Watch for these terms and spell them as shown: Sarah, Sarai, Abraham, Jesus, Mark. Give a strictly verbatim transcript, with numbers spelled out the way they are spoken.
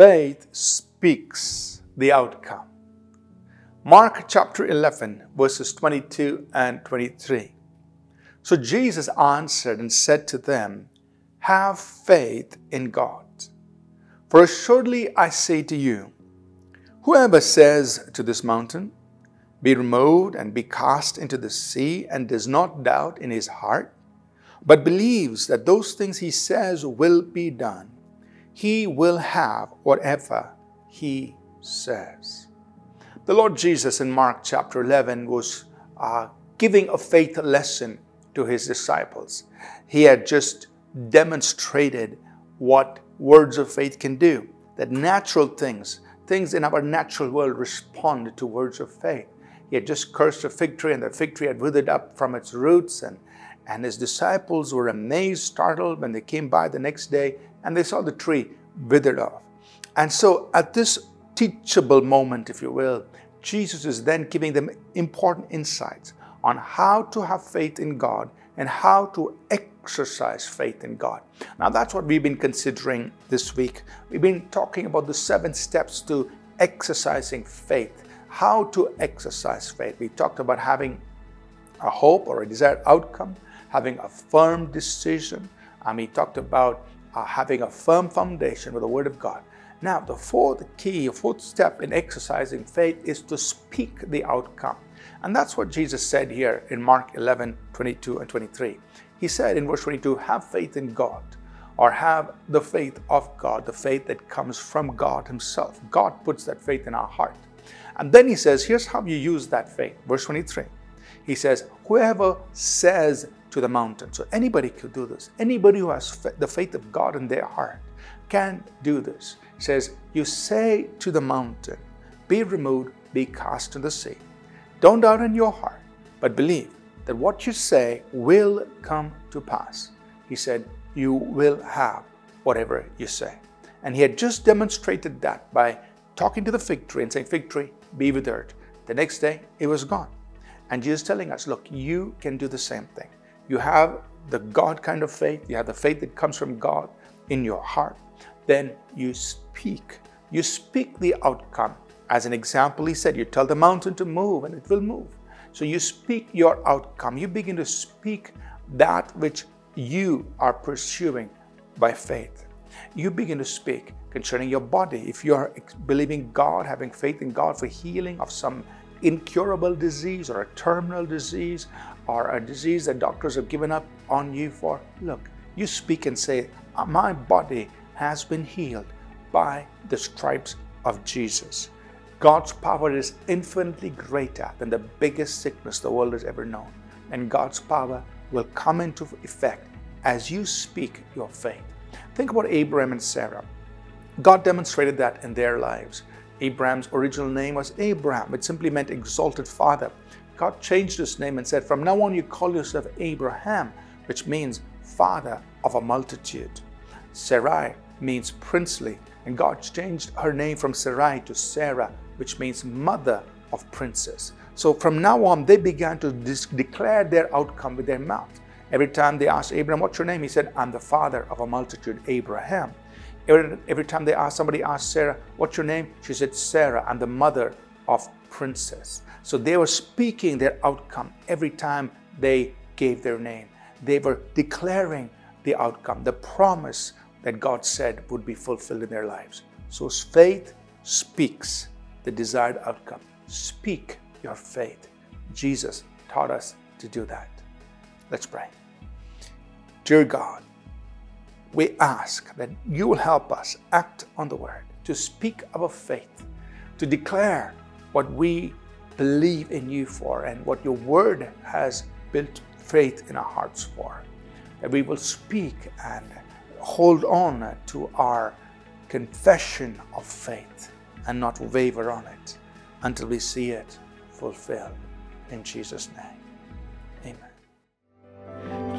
faith speaks the outcome. Mark chapter eleven, verses twenty-two and twenty-three. So Jesus answered and said to them, "Have faith in God. For assuredly I say to you, whoever says to this mountain, 'Be removed and be cast into the sea,' and does not doubt in his heart, but believes that those things he says will be done, he will have whatever he says." The Lord Jesus in Mark chapter eleven was uh, giving a faith lesson to his disciples. He had just demonstrated what words of faith can do, that natural things, things in our natural world respond to words of faith. He had just cursed a fig tree, and the fig tree had withered up from its roots, and, and his disciples were amazed, startled when they came by the next day and they saw the tree withered off. And so at this teachable moment, if you will, Jesus is then giving them important insights on how to have faith in God and how to exercise faith in God. Now that's what we've been considering this week. We've been talking about the seven steps to exercising faith. How to exercise faith. We talked about having a hope or a desired outcome, having a firm decision, and we talked about uh, having a firm foundation with the Word of God. Now the fourth key, the fourth step in exercising faith is to speak the outcome. And that's what Jesus said here in Mark eleven, twenty-two and twenty-three. He said in verse twenty-two, "Have faith in God," or have the faith of God, the faith that comes from God Himself. God puts that faith in our heart. And then He says, here's how you use that faith. Verse twenty-three, He says, "Whoever says to the mountain," so anybody could do this. Anybody who has the faith of God in their heart can do this. He says, you say to the mountain, "Be removed, be cast into the sea." Don't doubt in your heart, but believe that what you say will come to pass. He said, you will have whatever you say. And He had just demonstrated that by talking to the fig tree and saying, "Fig tree, be withered." The next day, it was gone. And Jesus is telling us, look, you can do the same thing. You have the God kind of faith. You have the faith that comes from God in your heart. Then you speak. You speak the outcome. As an example, He said, you tell the mountain to move and it will move. So you speak your outcome. You begin to speak that which you are pursuing by faith. You begin to speak concerning your body. If you are believing God, having faith in God for healing of some incurable disease or a terminal disease or a disease that doctors have given up on you for, look, you speak and say, "My body has been healed by the stripes of Jesus." God's power is infinitely greater than the biggest sickness the world has ever known. And God's power will come into effect as you speak your faith. Think about Abraham and Sarah. God demonstrated that in their lives. Abraham's original name was Abraham. It simply meant exalted father. God changed his name and said, "From now on you call yourself Abraham," which means father of a multitude. Sarai means princely. And God changed her name from Sarai to Sarah, which means mother of princes. So from now on, they began to declare their outcome with their mouth. Every time they asked Abraham, "What's your name?" he said, "I'm the father of a multitude, Abraham." Every, every time they asked, somebody asked Sarah, "What's your name?" she said, "Sarah, I'm the mother of princes." So they were speaking their outcome every time they gave their name. They were declaring the outcome, the promise that God said would be fulfilled in their lives. So faith speaks the desired outcome. Speak your faith. Jesus taught us to do that. Let's pray. Dear God, we ask that you will help us act on the word, to speak our faith, to declare what we believe in you for and what your word has built faith in our hearts for. That we will speak and hold on to our confession of faith and not waver on it until we see it fulfilled. In Jesus' name, amen.